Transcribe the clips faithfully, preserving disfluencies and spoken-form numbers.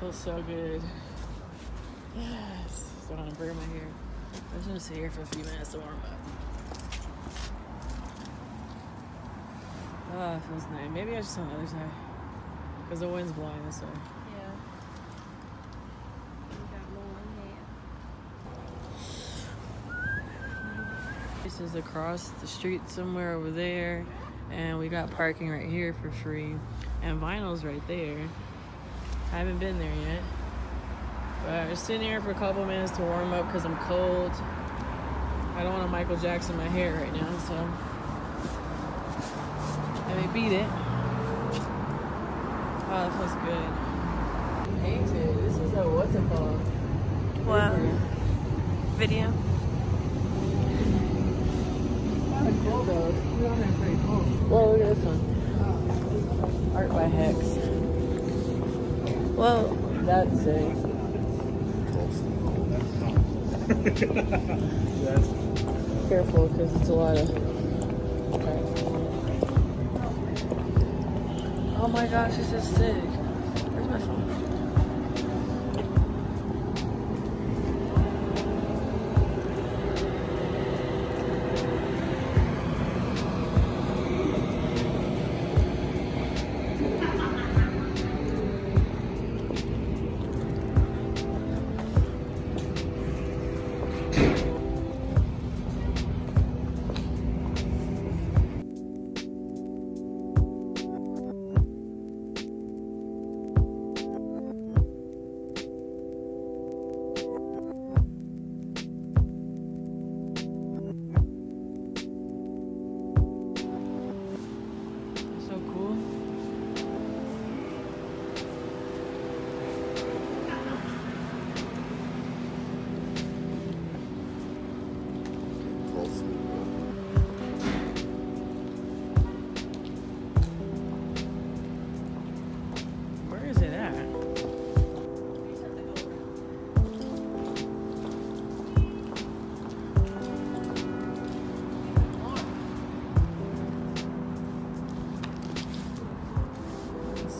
Feels so good. Yes. Don't want to burn my hair. I'm just gonna sit here for a few minutes to warm up. Oh, it feels nice. Maybe I just on the other side because the wind's blowing this way. This is across the street somewhere over there, and we got parking right here for free, and Vinyl's right there. I haven't been there yet, but I'm sitting here for a couple minutes to warm up because I'm cold. I don't want to Michael Jackson my hair right now, so let me beat it. Oh, that feels good. Painted. This is a what's it called? What? Wow. Video. Cool though. It's pretty cool. Whoa, look at this one. Art by Hex. Whoa. That's sick. Careful, because it's a lot of... Okay. Oh my gosh, this is sick. Where's my phone?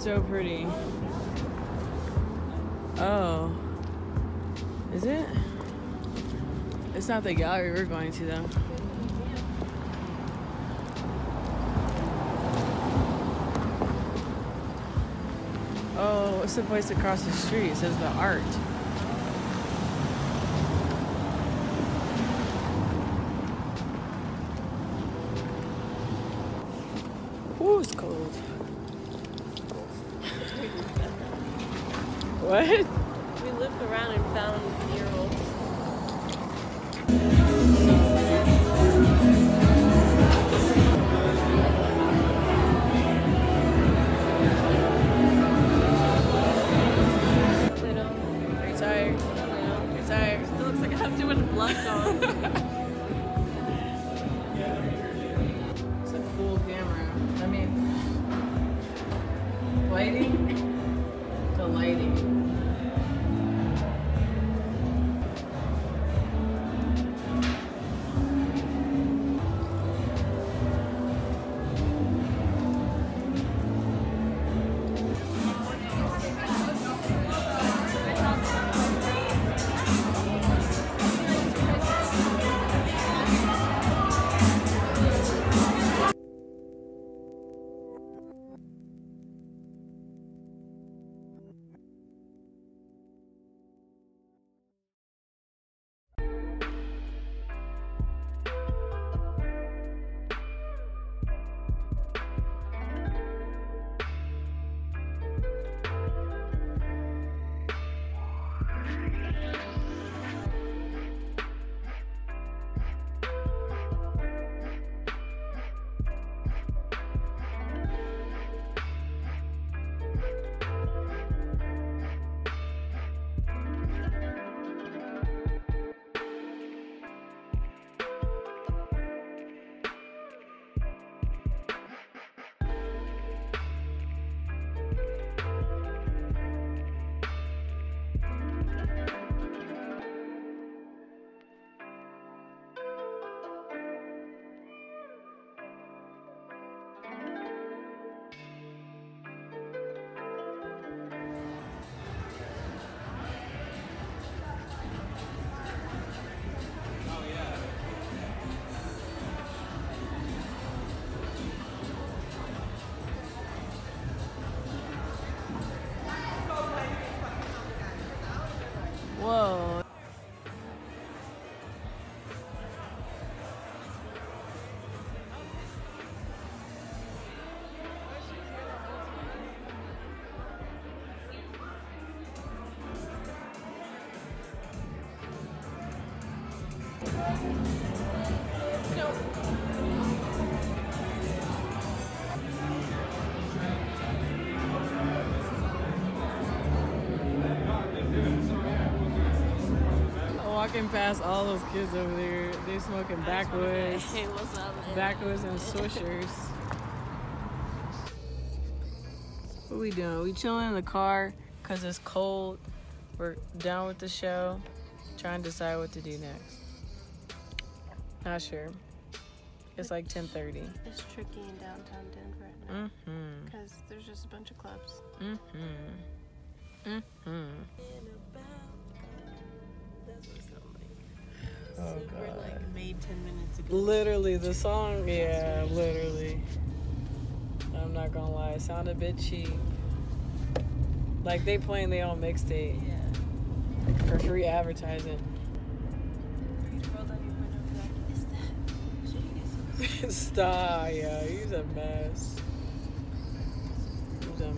So pretty. Oh, is it? It's not the gallery we're going to though. Oh, it's the place across the street. It says the art. Ooh, it's cold. What? We looked around and found murals. You're tired. You're tired. It still looks like I have too much blush on. It's a cool camera. I mean, lighting. The lighting. walking past all those kids over there. They smoking backwoods, hey, what's up, backwoods and swishers. What we doing? We chilling in the car because it's cold. We're done with the show. Trying to decide what to do next. Not sure. It's like ten thirty. It's tricky in downtown Denver at night. Mm-hmm. Because there's just a bunch of clubs. Mm-hmm. Mm-hmm. Oh, so we're like made ten minutes ago. Literally, the song, yeah, literally. I'm not gonna lie, it sounded a bit cheap. Like they playing their own mixtape. Yeah. For free advertising. Stop, yeah, he's a mess. He's a